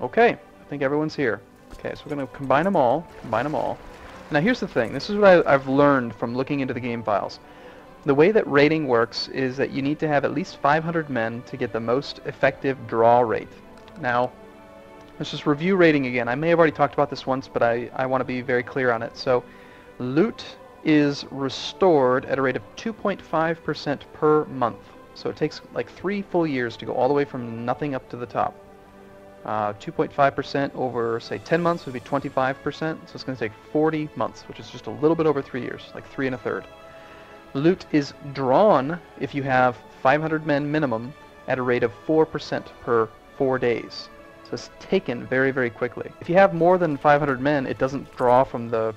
Okay, I think everyone's here. Okay, so we're going to combine them all. Now here's the thing. This is what I've learned from looking into the game files. The way that raiding works is that you need to have at least 500 men to get the most effective draw rate. Now, let's just review raiding again. I may have already talked about this once, but I want to be very clear on it. So, loot is restored at a rate of 2.5% per month. So it takes like 3 full years to go all the way from nothing up to the top. 2.5% over, say, 10 months would be 25%, so it's going to take 40 months, which is just a little bit over 3 years, like 3 1/3. Loot is drawn if you have 500 men minimum at a rate of 4% per 4 days. So it's taken very, very quickly. If you have more than 500 men, it doesn't draw the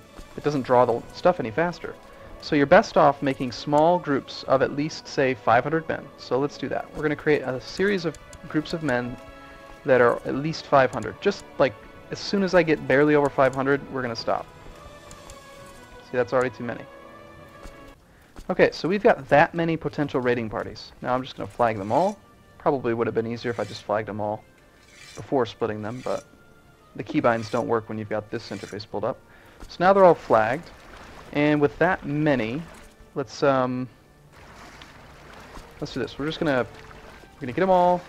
stuff any faster. So you're best off making small groups of at least, say, 500 men. So let's do that. We're going to create a series of groups of men that are at least 500. Just like as soon as I get barely over 500, we're going to stop. See, that's already too many. Okay, so we've got that many potential raiding parties. Now I'm just going to flag them all. Probably would have been easier if I just flagged them all before splitting them, but the keybinds don't work when you've got this interface pulled up. So now they're all flagged, and with that many, let's do this. We're just gonna get them all,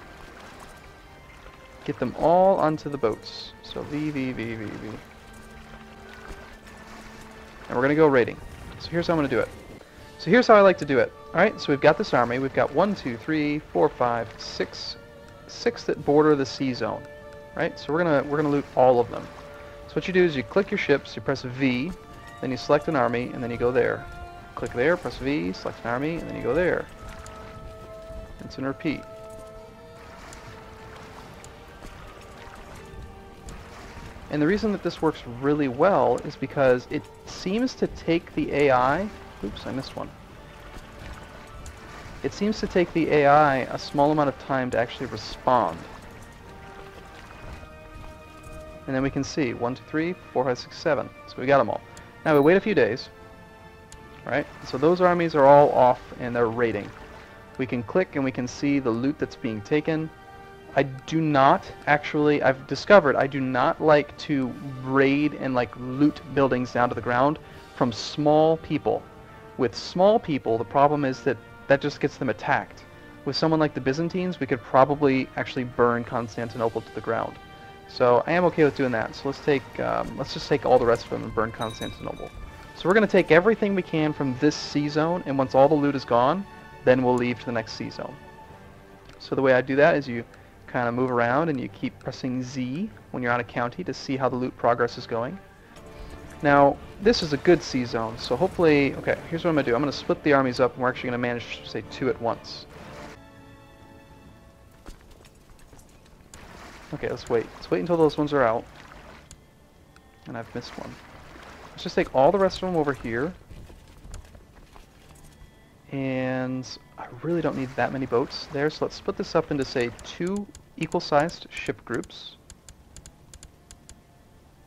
onto the boats. So V. And we're gonna go raiding. So here's how I'm gonna do it. So here's how I like to do it. All right, so we've got this army. We've got 1, 2, 3, 4, 5, 6 that border the sea zone. Right, so we're gonna loot all of them. So what you do is you click your ships, you press V, then you select an army, and then you go there. Click there, press V, select an army, and then you go there. It's in repeat. And the reason that this works really well is because it seems to take the AI... Oops, I missed one. It seems to take the AI a small amount of time to actually respond. And then we can see 1, 2, 3, 4, 5, 6, 7. So we got them all. Now we wait a few days. Right? So those armies are all off and they're raiding. We can click and we can see the loot that's being taken. I've discovered I do not like to raid and like loot buildings down to the ground from small people. With small people, the problem is that just gets them attacked. With someone like the Byzantines, we could probably actually burn Constantinople to the ground. So I am okay with doing that. So let's just take all the rest of them and burn Constantinople. So we're going to take everything we can from this sea zone, and once all the loot is gone, then we'll leave to the next sea zone. So the way I do that is you kind of move around and you keep pressing Z when you're on a county to see how the loot progress is going. Now this is a good sea zone, so hopefully, okay, here's what I'm going to do. I'm going to split the armies up, and we're actually going to manage, say, 2 at once. Okay, let's wait. Let's wait until those ones are out. And I've missed one. Let's just take all the rest of them over here. And I really don't need that many boats there, so let's split this up into, say, 2 equal-sized ship groups.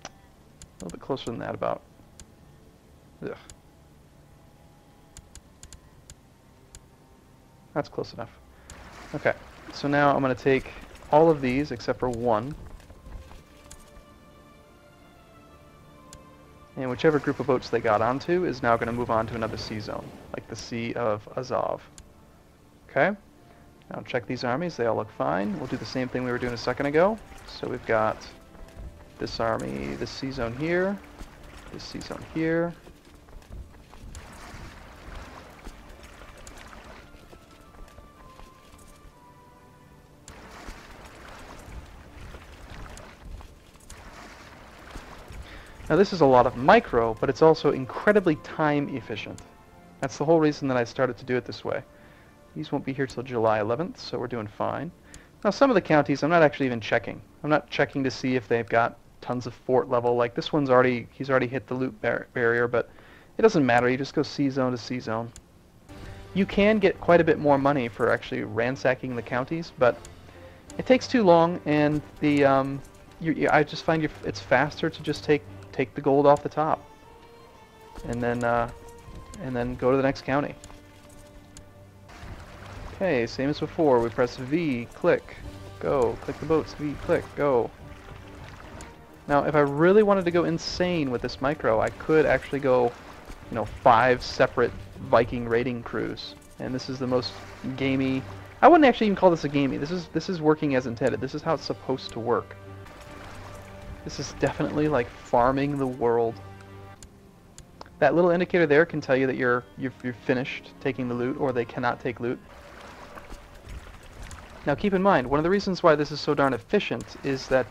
A little bit closer than that, about. Ugh. That's close enough. Okay, so now I'm going to take all of these except for 1. And whichever group of boats they got onto is now going to move on to another sea zone, like the Sea of Azov. Okay, now check these armies, they all look fine. We'll do the same thing we were doing a second ago. So we've got this army, this sea zone here, this sea zone here. Now this is a lot of micro, but it's also incredibly time efficient. That's the whole reason that I started to do it this way. These won't be here till July 11th, so we're doing fine. Now some of the counties I'm not actually even checking. I'm not checking to see if they've got tons of fort level. Like this one's already, he's already hit the loot barrier, but it doesn't matter. You just go sea zone to sea zone. You can get quite a bit more money for actually ransacking the counties, but it takes too long, and the I just find it's faster to just take the gold off the top, and then go to the next county. Okay, same as before. We press V, click, go. Click the boats, V, click, go. Now, if I really wanted to go insane with this micro, I could actually go, you know, 5 separate Viking raiding crews. And this is the most gamey. I wouldn't actually even call this a gamey. This is working as intended. This is how it's supposed to work. This is definitely like farming the world. That little indicator there can tell you that you're finished taking the loot, or they cannot take loot. Now keep in mind, one of the reasons why this is so darn efficient is that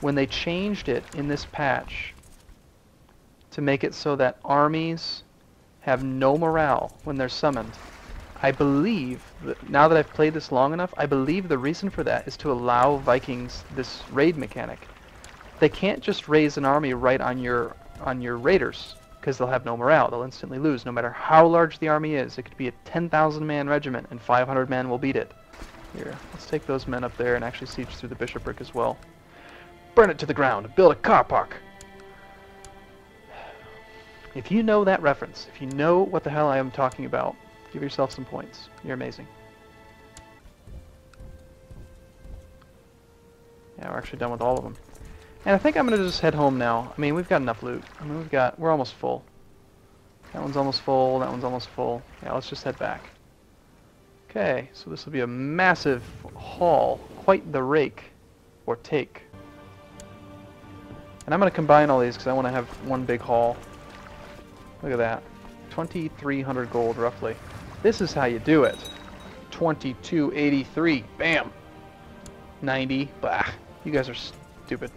when they changed it in this patch to make it so that armies have no morale when they're summoned, I believe, that now that I've played this long enough, I believe the reason for that is to allow Vikings this raid mechanic. They can't just raise an army right on your raiders, because they'll have no morale. They'll instantly lose, no matter how large the army is. It could be a 10,000-man regiment, and 500 men will beat it. Here, let's take those men up there and actually siege through the bishopric as well. Burn it to the ground! Build a car park! If you know that reference, if you know what the hell I am talking about, give yourself some points. You're amazing. Yeah, we're actually done with all of them. And I think I'm going to just head home now. I mean, we've got enough loot. I mean, we're almost full. That one's almost full, that one's almost full. Yeah, let's just head back. Okay, so this will be a massive haul, quite the rake, or take. And I'm going to combine all these because I want to have one big haul. Look at that, 2,300 gold roughly. This is how you do it. 2283, bam, 90. Bah, you guys are stupid.